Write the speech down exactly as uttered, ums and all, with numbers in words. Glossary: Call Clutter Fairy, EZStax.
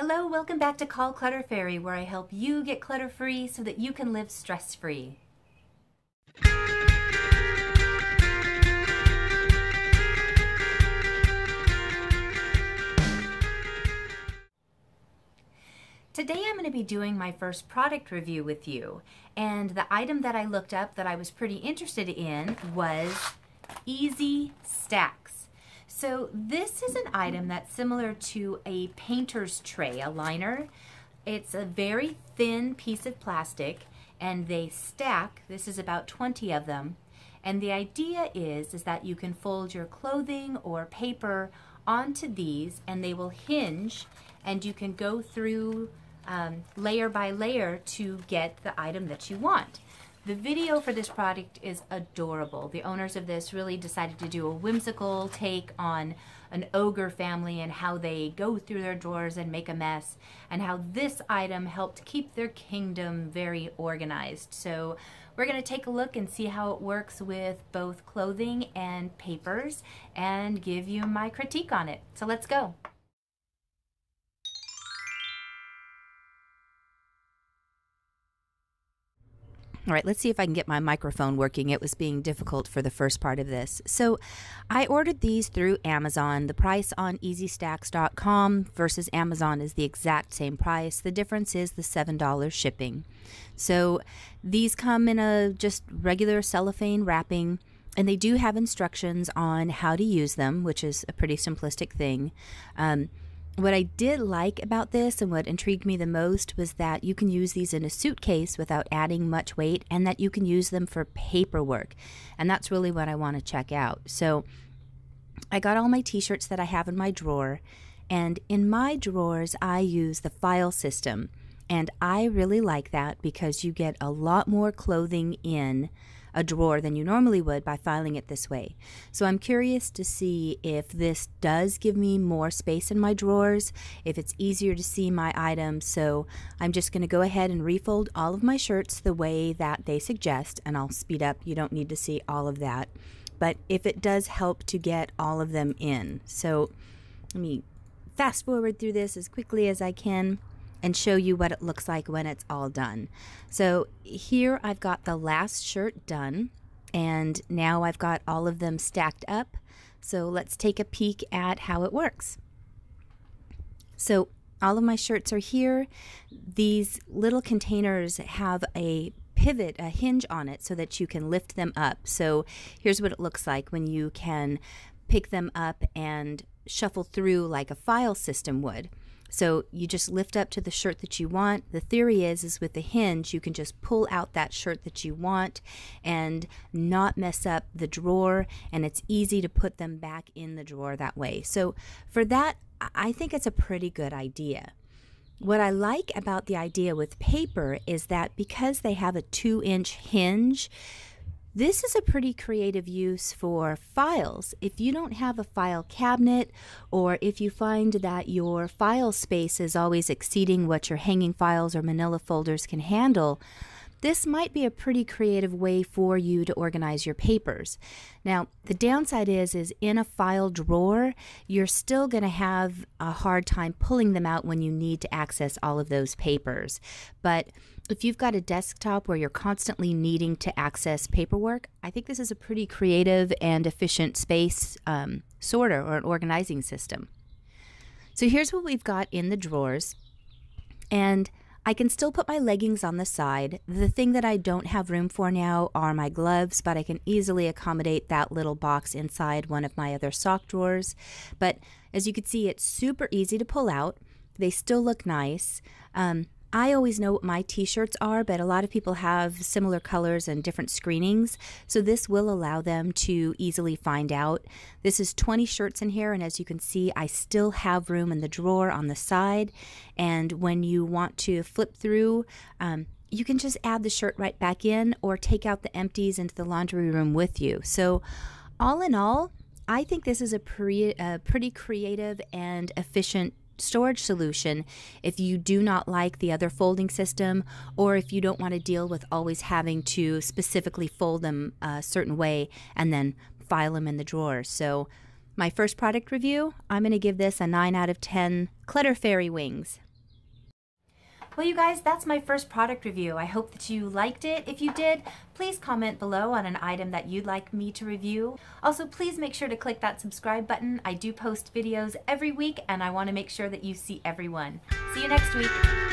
Hello, welcome back to Call Clutter Fairy, where I help you get clutter-free so that you can live stress-free. Today I'm going to be doing my first product review with you, and the item that I looked up that I was pretty interested in was EZStax. So this is an item that's similar to a painter's tray, a liner. It's a very thin piece of plastic and they stack. This is about twenty of them, and the idea is, is that you can fold your clothing or paper onto these and they will hinge, and you can go through Um, layer by layer to get the item that you want. The video for this product is adorable. The owners of this really decided to do a whimsical take on an ogre family and how they go through their drawers and make a mess, and how this item helped keep their kingdom very organized. So we're going to take a look and see how it works with both clothing and papers and give you my critique on it. So let's go. All right, let's see if I can get my microphone working. It was being difficult for the first part of this. So I ordered these through Amazon. The price on E Z Stax dot com versus Amazon is the exact same price. The difference is the seven dollars shipping. So these come in a just regular cellophane wrapping, and they do have instructions on how to use them, which is a pretty simplistic thing. Um, What I did like about this and what intrigued me the most was that you can use these in a suitcase without adding much weight, and that you can use them for paperwork. And that's really what I want to check out. So I got all my t-shirts that I have in my drawer, and in my drawers I use the file system. And I really like that because you get a lot more clothing in a drawer than you normally would by filing it this way. So I'm curious to see if this does give me more space in my drawers, if it's easier to see my items. So I'm just going to go ahead and refold all of my shirts the way that they suggest, and I'll speed up. You don't need to see all of that, but if it does help to get all of them in. So let me fast forward through this as quickly as I can and show you what it looks like when it's all done. So here I've got the last shirt done, and now I've got all of them stacked up. So let's take a peek at how it works. So all of my shirts are here. These little containers have a pivot, a hinge on it so that you can lift them up. So here's what it looks like when you can pick them up and shuffle through like a file system would. So you just lift up to the shirt that you want. The theory is, is with the hinge, you can just pull out that shirt that you want and not mess up the drawer, and it's easy to put them back in the drawer that way. So for that, I think it's a pretty good idea. What I like about the idea with paper is that because they have a two-inch hinge, this is a pretty creative use for files. If you don't have a file cabinet, or if you find that your file space is always exceeding what your hanging files or manila folders can handle, this might be a pretty creative way for you to organize your papers. Now, the downside is, is in a file drawer, you're still going to have a hard time pulling them out when you need to access all of those papers. But if you've got a desktop where you're constantly needing to access paperwork, I think this is a pretty creative and efficient space um, sorter or an organizing system. So here's what we've got in the drawers, and I can still put my leggings on the side. The thing that I don't have room for now are my gloves, but I can easily accommodate that little box inside one of my other sock drawers. But as you can see, it's super easy to pull out. They still look nice. Um, I always know what my t-shirts are, but a lot of people have similar colors and different screenings, so this will allow them to easily find out. This is twenty shirts in here, and as you can see, I still have room in the drawer on the side, and when you want to flip through, um, you can just add the shirt right back in or take out the empties into the laundry room with you. So all in all, I think this is a pre- a pretty creative and efficient storage solution if you do not like the other folding system, or if you don't want to deal with always having to specifically fold them a certain way and then file them in the drawer. So my first product review, I'm going to give this a nine out of ten Clutter Fairy wings. Well, you guys, that's my first product review. I hope that you liked it. If you did, please comment below on an item that you'd like me to review. Also, please make sure to click that subscribe button. I do post videos every week, and I want to make sure that you see everyone. See you next week.